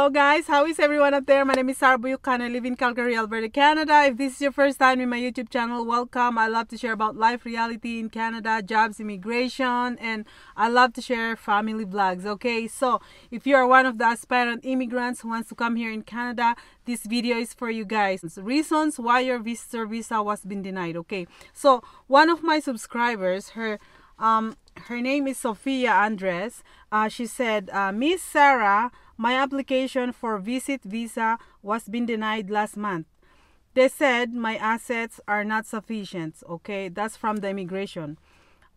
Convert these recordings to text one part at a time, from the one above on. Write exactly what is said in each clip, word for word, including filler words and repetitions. Hello guys, how is everyone out there? My name is Sarah Buyucan. I live in Calgary, Alberta, Canada. If this is your first time in my YouTube channel, welcome. I love to share about life, reality in Canada, jobs, immigration, and I love to share family vlogs. Okay, so if you are one of the aspirant immigrants who wants to come here in Canada, this video is for you guys. It's reasons why your visitor visa was been denied. Okay, so one of my subscribers, her um her name is Sophia Andres. Uh, she said, uh, Miss Sarah, my application for visit visa was been denied last month. They said my assets are not sufficient. Okay, that's from the immigration.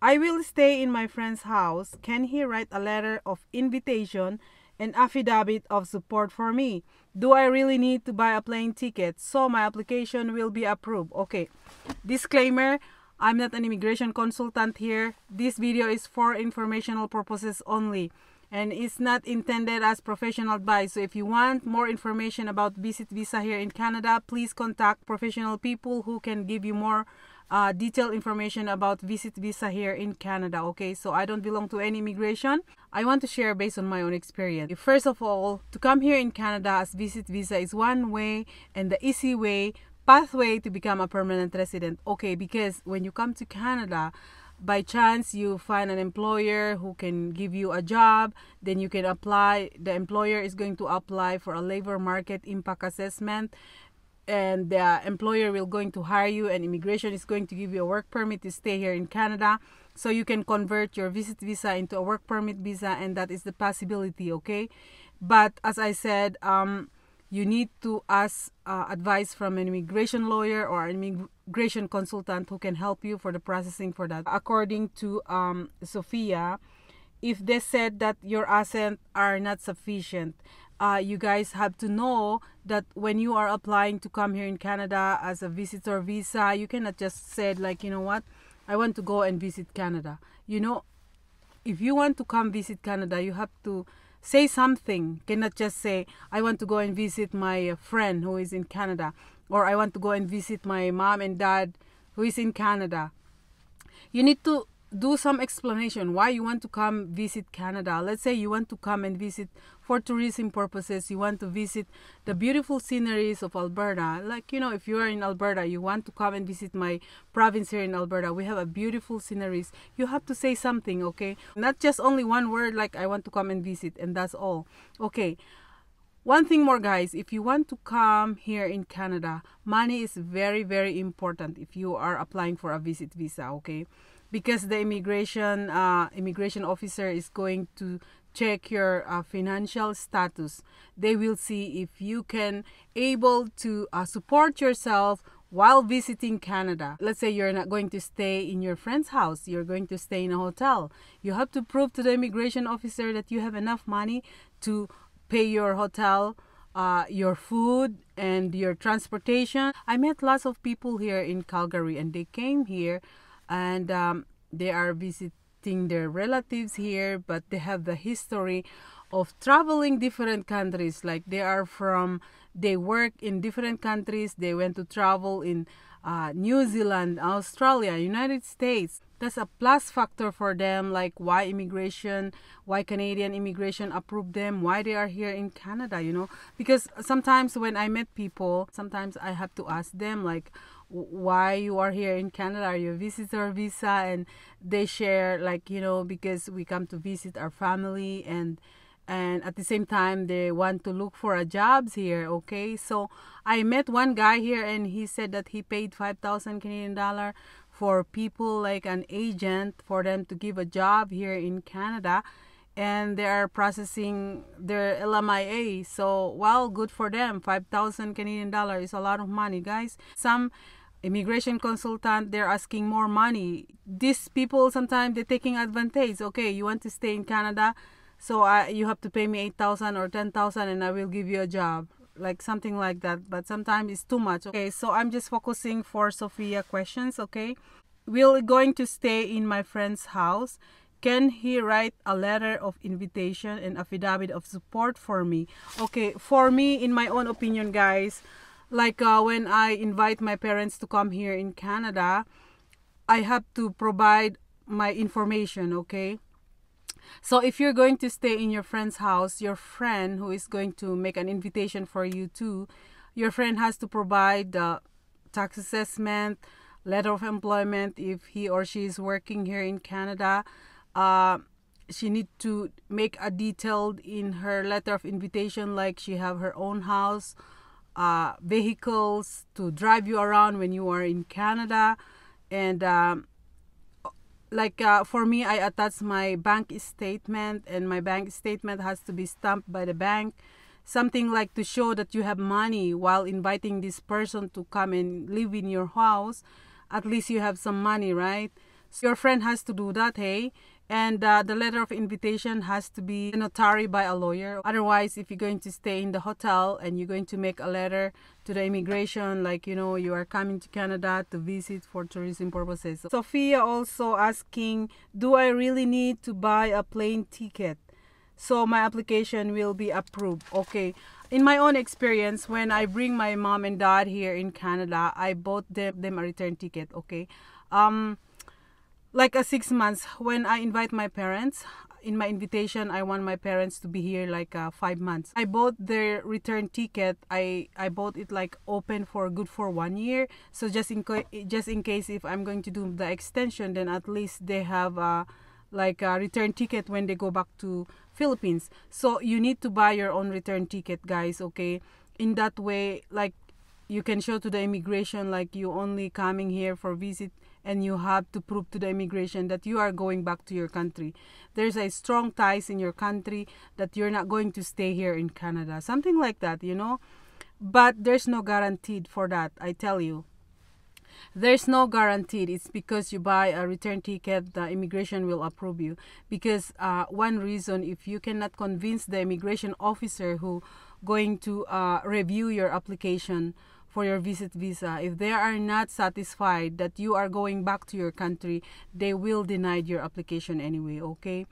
I will stay in my friend's house. Can he write a letter of invitation and affidavit of support for me? Do I really need to buy a plane ticket so my application will be approved? Okay, disclaimer, I'm not an immigration consultant here. This video is for informational purposes only, and it's not intended as professional advice. So if you want more information about visit visa here in Canada, please contact professional people who can give you more uh, detailed information about visit visa here in Canada. Okay, so I don't belong to any immigration. I want to share based on my own experience. First of all, to come here in Canada as visit visa is one way and the easy way, pathway to become a permanent resident. Okay, because when you come to Canada, by chance you find an employer who can give you a job, then you can apply. The employer is going to apply for a labor market impact assessment, and the employer will going to hire you, and immigration is going to give you a work permit to stay here in Canada, so you can convert your visit visa into a work permit visa, and that is the possibility. Okay, but as I said, um you need to ask uh, advice from an immigration lawyer or an immigration consultant who can help you for the processing for that. According to um, Sophia, if they said that your assets are not sufficient, uh, you guys have to know that when you are applying to come here in Canada as a visitor visa, you cannot just say like, you know what, I want to go and visit Canada. You know, if you want to come visit Canada, you have to say something. Cannot just say, I want to go and visit my friend who is in Canada, or I want to go and visit my mom and dad who is in Canada. You need to do some explanation why you want to come visit Canada. Let's say you want to come and visit for tourism purposes. You want to visit the beautiful sceneries of Alberta. Like, you know, if you are in Alberta, you want to come and visit my province here in Alberta. We have a beautiful sceneries. You have to say something, okay? Not just only one word like, I want to come and visit, and that's all. Okay, one thing more guys, if you want to come here in Canada, money is very, very important if you are applying for a visit visa, okay? Because the immigration uh, immigration officer is going to check your uh, financial status. They will see if you can able to uh, support yourself while visiting Canada. Let's say you're not going to stay in your friend's house, you're going to stay in a hotel. You have to prove to the immigration officer that you have enough money to pay your hotel, uh, your food, and your transportation. I met lots of people here in Calgary, and they came here and um, they are visiting their relatives here, but they have the history of traveling different countries. Like they are from, they work in different countries. They went to travel in uh, New Zealand, Australia, United States. That's a plus factor for them, like why immigration, why Canadian immigration approved them, why they are here in Canada, you know. Because sometimes when I met people, sometimes I have to ask them like, why you are here in Canada, are you a visitor visa? And they share like, you know, because we come to visit our family, and and at the same time they want to look for a jobs here. Okay, so I met one guy here and he said that he paid five thousand Canadian dollar for people like an agent for them to give a job here in Canada, and they are processing their L M I A. So well, good for them. Five thousand Canadian dollar is a lot of money guys. Some immigration consultant, they're asking more money. These people sometimes they're taking advantage. Okay, you want to stay in Canada, so I, you have to pay me eight thousand or ten thousand and I will give you a job, like something like that. But sometimes it's too much. Okay, so I'm just focusing for Sophia questions. Okay, will going to stay in my friend's house? Can he write a letter of invitation and affidavit of support for me? Okay, for me, in my own opinion, guys, like uh, when I invite my parents to come here in Canada, I have to provide my information, okay? So if you're going to stay in your friend's house, your friend who is going to make an invitation for you too, your friend has to provide the tax assessment, letter of employment if he or she is working here in Canada. Uh, she need to make a detailed in her letter of invitation, like she have her own house, uh, vehicles to drive you around when you are in Canada. And um, like uh, for me, I attach my bank statement, and my bank statement has to be stamped by the bank. Something like to show that you have money while inviting this person to come and live in your house. At least you have some money, right? So your friend has to do that, hey? And uh, the letter of invitation has to be notarized by a lawyer. Otherwise, if you're going to stay in the hotel and you're going to make a letter to the immigration, like, you know, you are coming to Canada to visit for tourism purposes. So, Sophia also asking, do I really need to buy a plane ticket so my application will be approved? Okay, in my own experience, when I bring my mom and dad here in Canada, I bought them, them a return ticket, okay? Um, like a six months, when I invite my parents, in my invitation, I want my parents to be here like uh, five months. I bought their return ticket. I, I bought it like open for good for one year. So just in, just in case if I'm going to do the extension, then at least they have uh, like a return ticket when they go back to Philippines. So you need to buy your own return ticket, guys, okay? In that way, like, you can show to the immigration like you only coming here for visit, and you have to prove to the immigration that you are going back to your country. There's a strong ties in your country that you're not going to stay here in Canada, something like that, you know? But there's no guaranteed for that, I tell you. There's no guaranteed. It's because you buy a return ticket, the immigration will approve you. Because uh, one reason, if you cannot convince the immigration officer who going to uh, review your application for your visit visa, if they are not satisfied that you are going back to your country, they will deny your application anyway, okay?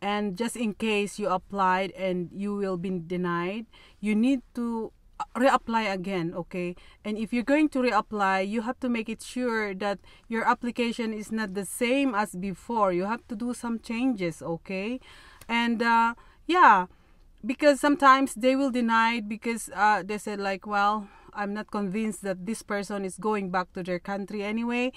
And just in case you applied and you will be denied, you need to reapply again, okay? And if you're going to reapply, you have to make it sure that your application is not the same as before. You have to do some changes, okay? And uh, yeah, because sometimes they will deny it because uh, they said like, well, I'm not convinced that this person is going back to their country anyway,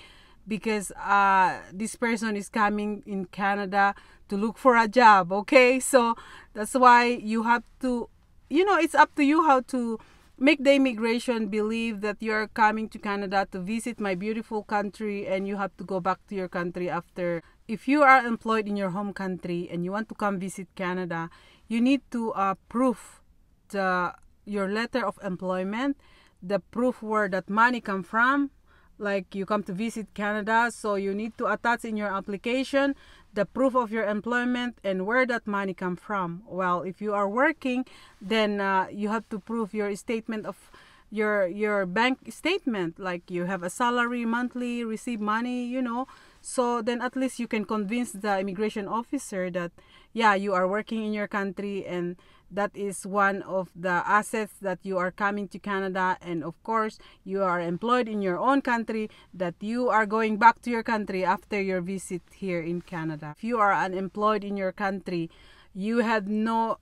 because uh, this person is coming in Canada to look for a job, okay? So that's why you have to, you know, it's up to you how to make the immigration believe that you're coming to Canada to visit my beautiful country and you have to go back to your country after. If you are employed in your home country and you want to come visit Canada, you need to uh, prove the, your letter of employment, the proof where that money come from, like you come to visit Canada, so you need to attach in your application the proof of your employment and where that money come from. Well, if you are working, then uh, you have to prove your statement of your your bank statement, like you have a salary, monthly, receive money, you know. So then at least you can convince the immigration officer that, yeah, you are working in your country and that is one of the assets that you are coming to Canada, and of course you are employed in your own country, that you are going back to your country after your visit here in Canada. If you are unemployed in your country, you have no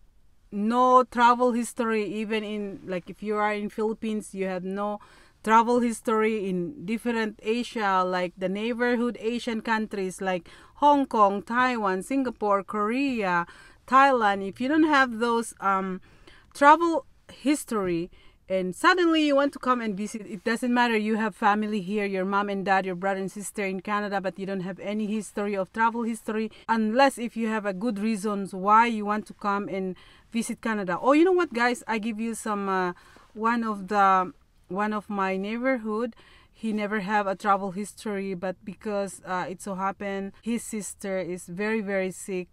no travel history, even in, like if you are in Philippines, you have no travel history in different Asia, like the neighborhood Asian countries like Hong Kong, Taiwan, Singapore, Korea, Thailand. If you don't have those um, travel history and suddenly you want to come and visit, it doesn't matter, you have family here, your mom and dad, your brother and sister in Canada, but you don't have any history of travel history, unless if you have a good reasons why you want to come and visit Canada. Oh, you know what, guys, I give you some uh, one of the one of my neighborhood. He never have a travel history, but because uh, it so happened his sister is very very sick,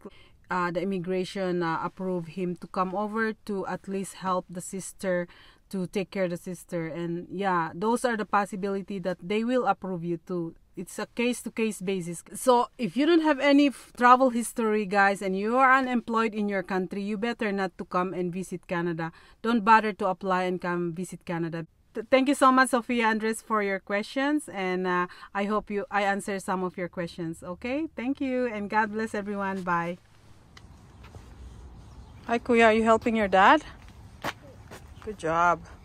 Uh, the immigration uh, approved him to come over to at least help the sister, to take care of the sister. And yeah, those are the possibility that they will approve you too. It's a case-to-case basis. So if you don't have any travel history, guys, and you are unemployed in your country, you better not to come and visit Canada. Don't bother to apply and come visit Canada. Thank you so much, Sophia Andres, for your questions, and uh, I hope you I answer some of your questions. Okay, thank you, and God bless everyone. Bye. Hi Kuya, are you helping your dad? Good job.